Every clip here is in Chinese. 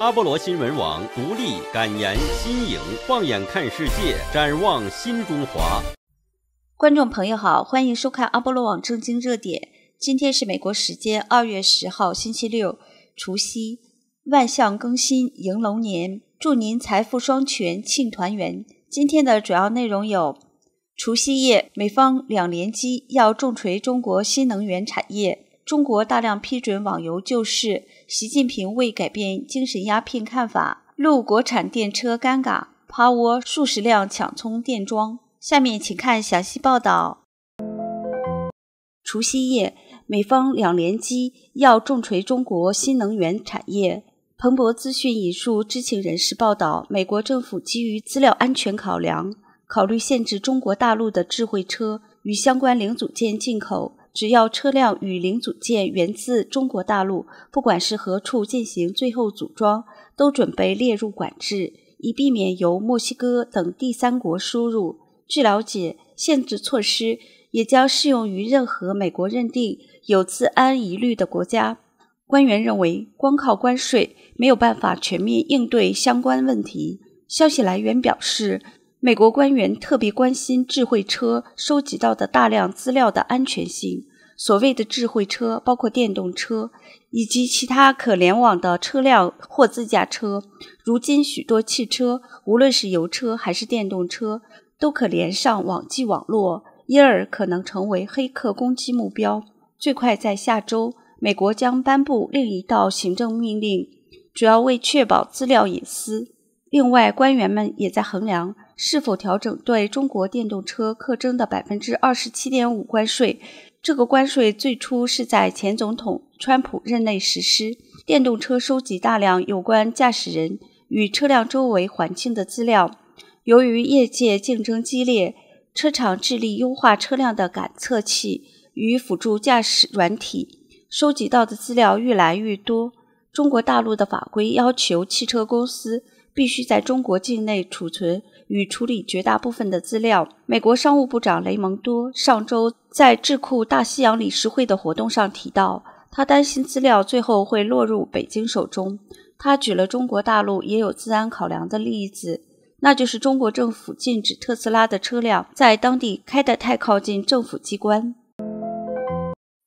阿波罗新闻网独立敢言新颖，放眼看世界，展望新中华。观众朋友好，欢迎收看阿波罗网正经热点。今天是美国时间2月10号，星期六，除夕。万象更新，迎龙年，祝您财富双全，庆团圆。今天的主要内容有：除夕夜，美方2连击要重锤中国新能源产业；中国大量批准网游救市；习近平未改变精神鸦片看法；路国产电车尴尬，趴窝数十辆抢冲电桩。下面请看详细报道。除夕夜，美方2连击要重锤中国新能源产业。彭博资讯引述知情人士报道，美国政府基于资料安全考量，考虑限制中国大陆的智慧车与相关零组件进口。只要车辆与零组件源自中国大陆，不管是何处进行最后组装，都准备列入管制，以避免由墨西哥等第三国输入。据了解，限制措施也将适用于任何美国认定有治安疑虑的国家。官员认为，光靠关税没有办法全面应对相关问题。消息来源表示，美国官员特别关心智慧车收集到的大量资料的安全性。所谓的智慧车包括电动车以及其他可联网的车辆或自驾车。如今许多汽车，无论是油车还是电动车，都可连上网际网络，因而可能成为黑客攻击目标。最快在下周，美国将颁布另一道行政命令，主要为确保资料隐私。另外，官员们也在衡量是否调整对中国电动车课征的 27.5% 关税。这个关税最初是在前总统川普任内实施。电动车收集大量有关驾驶人与车辆周围环境的资料。由于业界竞争激烈，车厂致力优化车辆的感测器与辅助驾驶软体。收集到的资料越来越多，中国大陆的法规要求汽车公司必须在中国境内储存与处理绝大部分的资料。美国商务部长雷蒙多上周在智库大西洋理事会的活动上提到，他担心资料最后会落入北京手中。他举了中国大陆也有治安考量的例子，那就是中国政府禁止特斯拉的车辆在当地开得太靠近政府机关。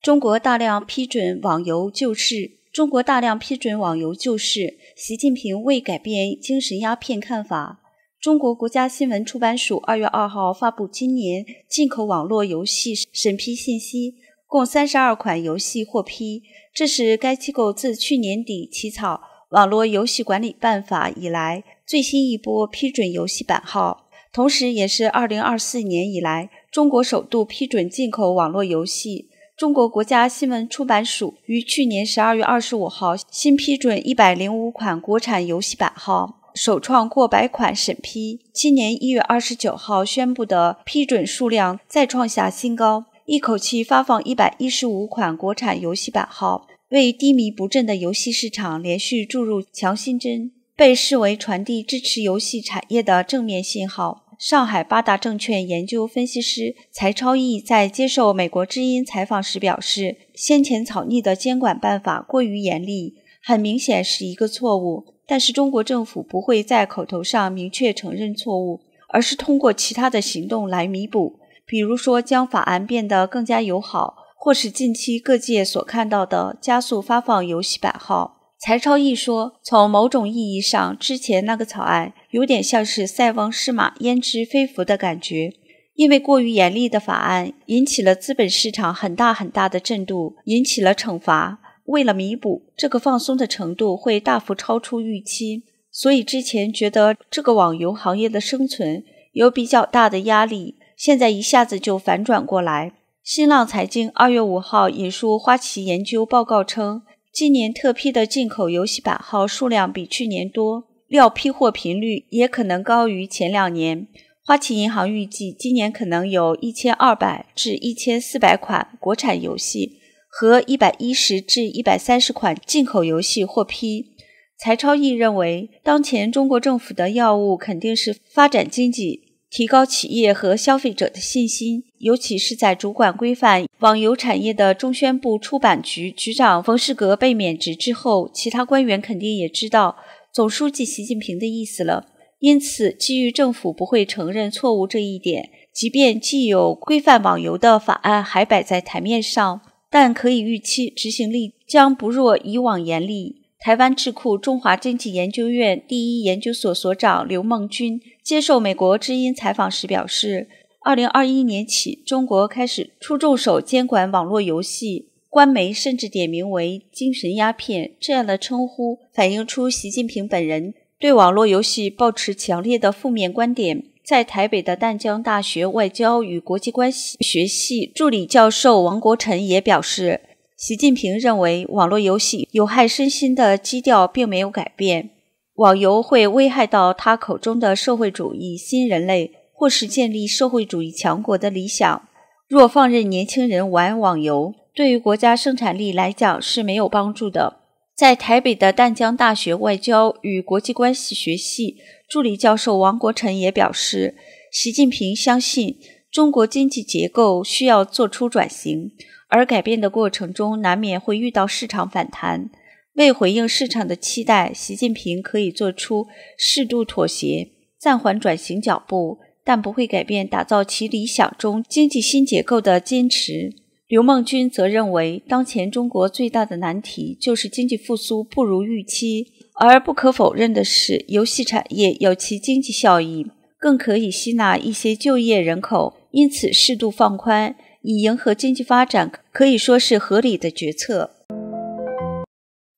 中国大量批准网游救市。中国大量批准网游救市，习近平未改变精神鸦片看法。中国国家新闻出版署2月2号发布今年进口网络游戏审批信息，共32款游戏获批。这是该机构自去年底起草《网络游戏管理办法》以来最新一波批准游戏版号，同时也是2024年以来中国首度批准进口网络游戏。中国国家新闻出版署于去年12月25号新批准105款国产游戏版号，首创过百款审批。今年1月29号宣布的批准数量再创下新高，一口气发放115款国产游戏版号，为低迷不振的游戏市场连续注入强心针，被视为传递支持游戏产业的正面信号。上海八大证券研究分析师柴超毅在接受美国之音采访时表示，先前草拟的监管办法过于严厉，很明显是一个错误，但是中国政府不会在口头上明确承认错误，而是通过其他的行动来弥补，比如说将法案变得更加友好，或是近期各界所看到的加速发放游戏版号。柴超毅说，从某种意义上，之前那个草案有点像是塞翁失马焉知非福的感觉，因为过于严厉的法案引起了资本市场很大的震动，引起了惩罚。为了弥补，这个放松的程度会大幅超出预期，所以之前觉得这个网游行业的生存有比较大的压力，现在一下子就反转过来。新浪财经2月5号引述花旗研究报告称，今年特批的进口游戏版号数量比去年多，料批货频率也可能高于前2年。花旗银行预计今年可能有1200至1400款国产游戏和110至130款进口游戏获批。柴超毅认为，当前中国政府的要务肯定是发展经济，提高企业和消费者的信心，尤其是在主管规范网游产业的中宣部出版局局长冯世革被免职之后，其他官员肯定也知道总书记习近平的意思了。因此，基于政府不会承认错误这一点，即便既有规范网游的法案还摆在台面上，但可以预期执行力将不若以往严厉。台湾智库中华经济研究院第一研究所所长刘梦君接受美国之音采访时表示，2021年起，中国开始出重手监管网络游戏，官媒甚至点名为精神鸦片，这样的称呼反映出习近平本人对网络游戏抱持强烈的负面观点。在台北的淡江大学外交与国际关系学系助理教授王国臣也表示，习近平认为网络游戏有害身心的基调并没有改变，网游会危害到他口中的社会主义新人类或是建立社会主义强国的理想。若放任年轻人玩网游，对于国家生产力来讲是没有帮助的。在台北的淡江大学外交与国际关系学系助理教授王国臣也表示，习近平相信中国经济结构需要做出转型，而改变的过程中难免会遇到市场反弹。为回应市场的期待，习近平可以做出适度妥协，暂缓转型脚步，但不会改变打造其理想中经济新结构的坚持。刘梦君则认为，当前中国最大的难题就是经济复苏不如预期，而不可否认的是，游戏产业有其经济效益，更可以吸纳一些就业人口，因此适度放宽，以迎合经济发展可以说是合理的决策。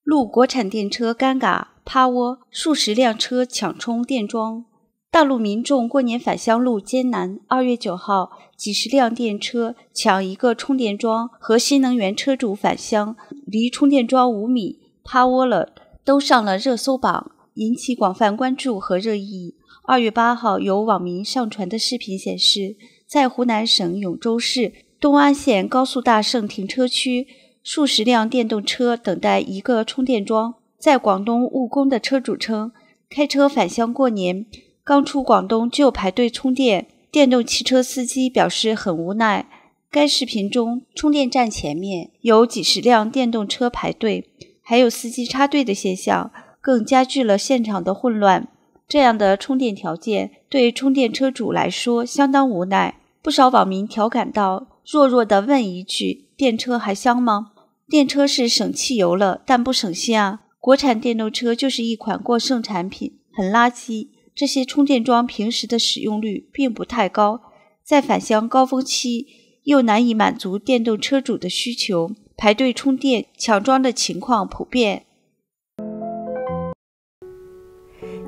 路国产电车尴尬趴窝，数十辆车抢冲电桩。大陆民众过年返乡路艰难，2月9号，几十辆电车抢一个充电桩，和新能源车主返乡，离充电桩5米，趴窝了，都上了热搜榜，引起广泛关注和热议。2月8号，有网民上传的视频显示，在湖南省永州市东安县高速大圣停车区，数十辆电动车等待一个充电桩。在广东务工的车主称，开车返乡过年，刚出广东就排队充电，电动汽车司机表示很无奈。该视频中，充电站前面有几十辆电动车排队，还有司机插队的现象，更加剧了现场的混乱。这样的充电条件对充电车主来说相当无奈。不少网民调侃道，弱弱地问一句，电车还香吗？电车是省汽油了，但不省心啊。国产电动车就是一款过剩产品，很垃圾。这些充电桩平时的使用率并不太高，在返乡高峰期又难以满足电动车主的需求，排队充电抢桩的情况普遍。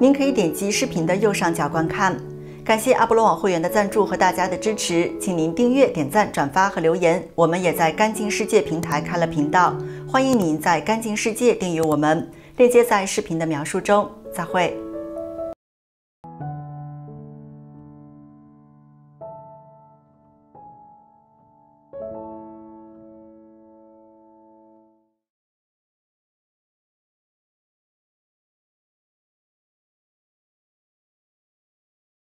您可以点击视频的右上角观看。感谢阿波罗网会员的赞助和大家的支持，请您订阅、点赞、转发和留言。我们也在干净世界平台开了频道，欢迎您在干净世界订阅我们，链接在视频的描述中。再会。